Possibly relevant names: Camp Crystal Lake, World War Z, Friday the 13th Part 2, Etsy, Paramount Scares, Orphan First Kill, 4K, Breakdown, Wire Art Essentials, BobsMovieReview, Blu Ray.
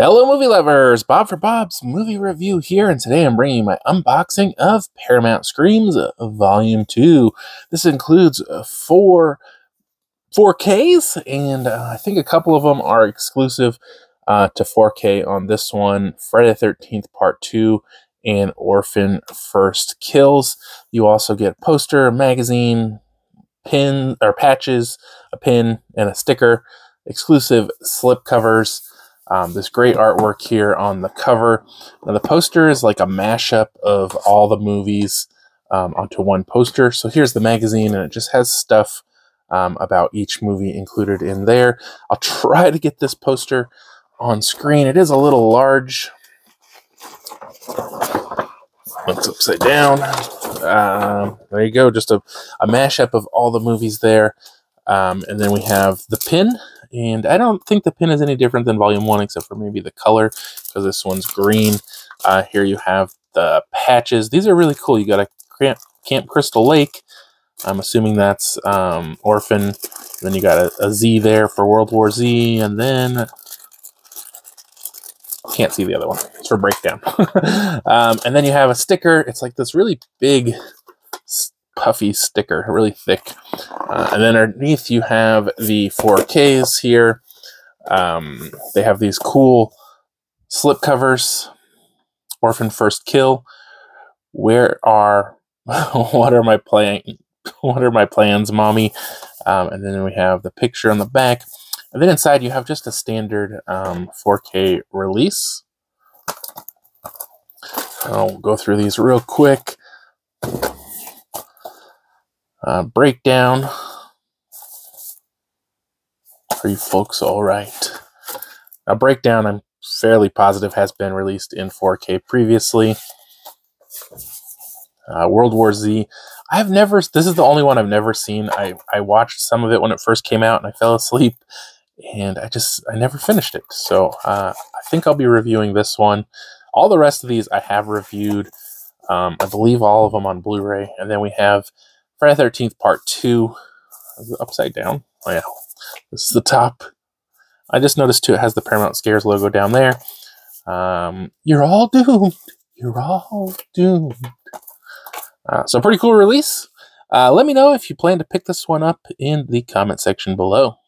Hello movie lovers, Bob for Bob's Movie Review here, and today I'm bringing you my unboxing of Paramount Scares Volume 2. This includes 4Ks, and I think a couple of them are exclusive to 4K on this one, Friday the 13th Part 2 and Orphan First Kills. You also get a poster, a magazine, pin, or patches, a pin, and a sticker, exclusive slip covers. This great artwork here on the cover. Now, the poster is like a mashup of all the movies onto one poster. So here's the magazine, and it just has stuff about each movie included in there. I'll try to get this poster on screen. It is a little large. It's upside down. There you go, just a mashup of all the movies there. And then we have the pin. And I don't think the pin is any different than Volume 1, except for maybe the color, because this one's green. Here you have the patches. These are really cool. You got a Camp Crystal Lake. I'm assuming that's Orphan. And then you got a Z there for World War Z. And then... can't see the other one. It's for Breakdown. And then you have a sticker. It's like this really big... puffy sticker, really thick, and then underneath you have the 4Ks here. They have these cool slip covers. Orphan First Kill. What are my plans, mommy? And then we have the picture on the back, and then inside you have just a standard 4K release. I'll go through these real quick. Breakdown. Are you folks all right? Now, Breakdown, I'm fairly positive, has been released in 4K previously. World War Z. This is the only one I've never seen. I watched some of it when it first came out, and I fell asleep, and I never finished it. So I think I'll be reviewing this one. All the rest of these I have reviewed. I believe all of them on Blu Ray. And then we have Friday the 13th Part 2, upside down. Oh yeah, this is the top. I just noticed too, it has the Paramount Scares logo down there. You're all doomed. You're all doomed. So pretty cool release. Let me know if you plan to pick this one up in the comment section below.